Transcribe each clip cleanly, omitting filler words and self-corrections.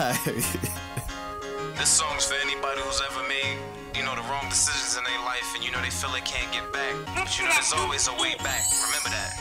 This song's for anybody who's ever made, you know, the wrong decisions in their life, and you know they feel they can't get back, but you know there's always a way back. Remember that.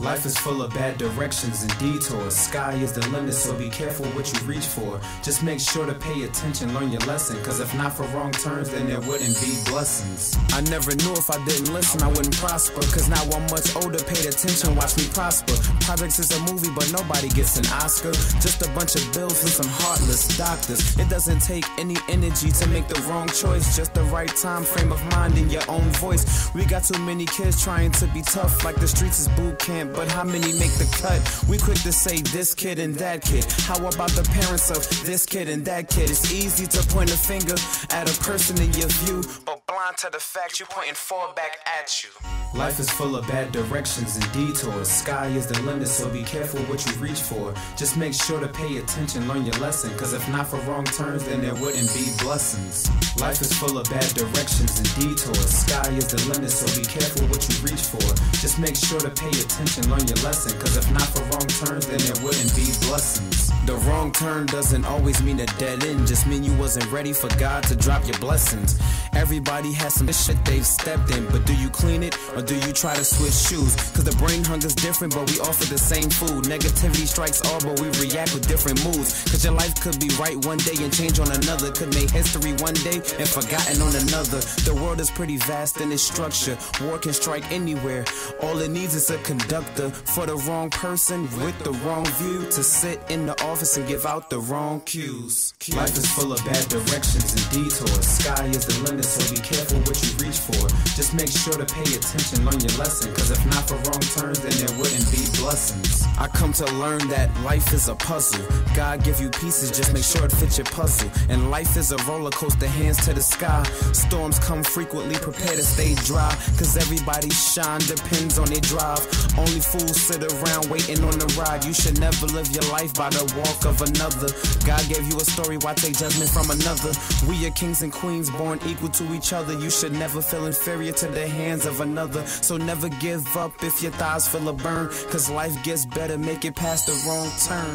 Life is full of bad directions and detours. Sky is the limit, so be careful what you reach for. Just make sure to pay attention, learn your lesson, cause if not for wrong turns, then there wouldn't be blessings. I never knew if I didn't listen, I wouldn't prosper, cause now I'm much older, paid attention, watch me prosper. Projects is a movie, but nobody gets an Oscar. Just a bunch of bills and some heartless doctors. It doesn't take any energy to make the wrong choice, just the right time, frame of mind, and your own voice. We got too many kids trying to be tough, like the streets is boot camp, but how many make the cut? We quick to say this kid and that kid. How about the parents of this kid and that kid? It's easy to point a finger at a person in your view, but blind to the fact you're pointing far back at you. Life is full of bad directions and detours. Sky is the limit, so be careful what you reach for. Just make sure to pay attention, learn your lesson, cause if not for wrong turns, then there wouldn't be blessings. Life is full of bad directions and detours. Sky is the limit, so be careful what you reach for. Just make sure to pay attention and learn your lesson, cause if not for wrong turns, then there wouldn't be blessings. The wrong turn doesn't always mean a dead end, just mean you wasn't ready for God to drop your blessings. Everybody has some shit they've stepped in, but do you clean it or do you try to switch shoes? Cause the brain hunger's different, but we offer the same food. Negativity strikes all, but we react with different moods. Cause your life could be right one day and change on another. Could make history one day and forgotten on another. The world is pretty vast in its structure. War can strike anywhere. All it needs is a conductor for the wrong person with the wrong view to sit in the office and give out the wrong cues. Life is full of bad directions and detours. Sky is the limit, so be careful what you reach for. Just make sure to pay attention, learn your lesson, cause if not for wrong turns, then there wouldn't be blessings. I come to learn that life is a puzzle. God give you pieces, just make sure it fits your puzzle. And life is a roller coaster, hands to the sky. Storms come frequently, prepare to stay dry, cause everybody's shine depends on their drive. Only fools sit around waiting on the ride. You should never live your life by the walk of another. God gave you a story, why take judgment from another? We are kings and queens, born equal to each other. You should never feel inferior to the hands of another. So never give up if your thighs feel a burn, cause life gets better, make it past the wrong turn.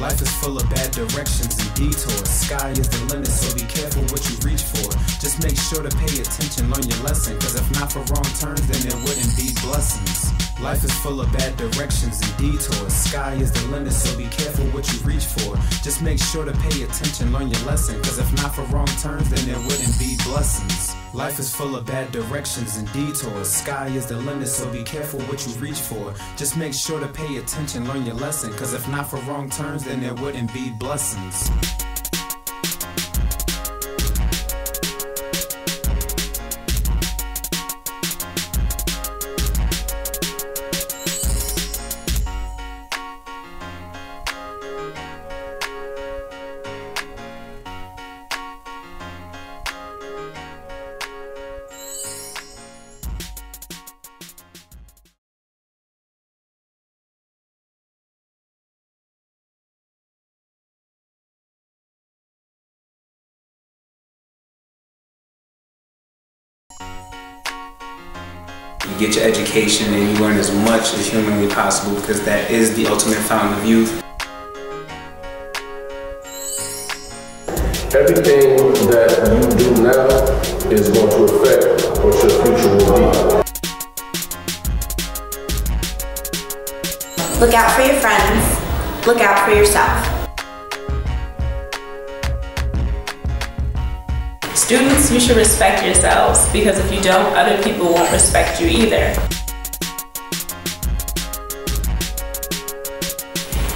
Life is full of bad directions and detours. Sky is the limit, so be careful what you reach for. Just make sure to pay attention, learn your lesson, cause if not for wrong turns, then there wouldn't be blessings. Life is full of bad directions and detours. Sky is the limit, so be careful what you reach for. Just make sure to pay attention, learn your lesson, cause if not for wrong turns, then there wouldn't be blessings. Life is full of bad directions and detours. Sky is the limit, so be careful what you reach for. Just make sure to pay attention, learn your lesson, cause if not for wrong turns, then there wouldn't be blessings. You get your education and you learn as much as humanly possible, because that is the ultimate fountain of youth. Everything that you do now is going to affect what your future will be. Look out for your friends. Look out for yourself. Students, you should respect yourselves, because if you don't, other people won't respect you either.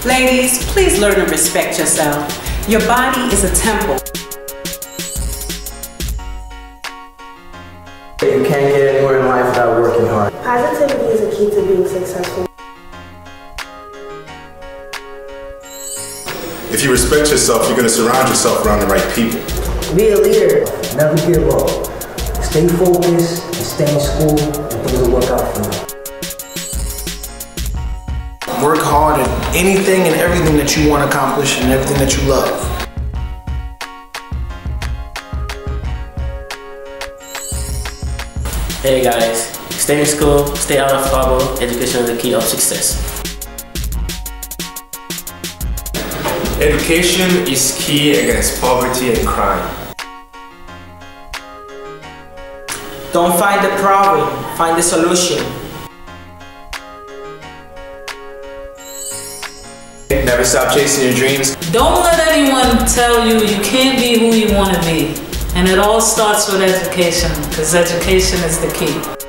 Ladies, please learn to respect yourself. Your body is a temple. You can't get anywhere in life without working hard. Positivity is a key to being successful. If you respect yourself, you're going to surround yourself around the right people. Be a leader. Never give up. Stay focused and stay in school, and things will work out for you. Work hard at anything and everything that you want to accomplish and everything that you love. Hey guys, stay in school, stay out of trouble. Education is the key of success. Education is key. key against poverty and crime. Don't find the problem, find the solution. Never stop chasing your dreams. Don't let anyone tell you you can't be who you want to be. And it all starts with education, because education is the key.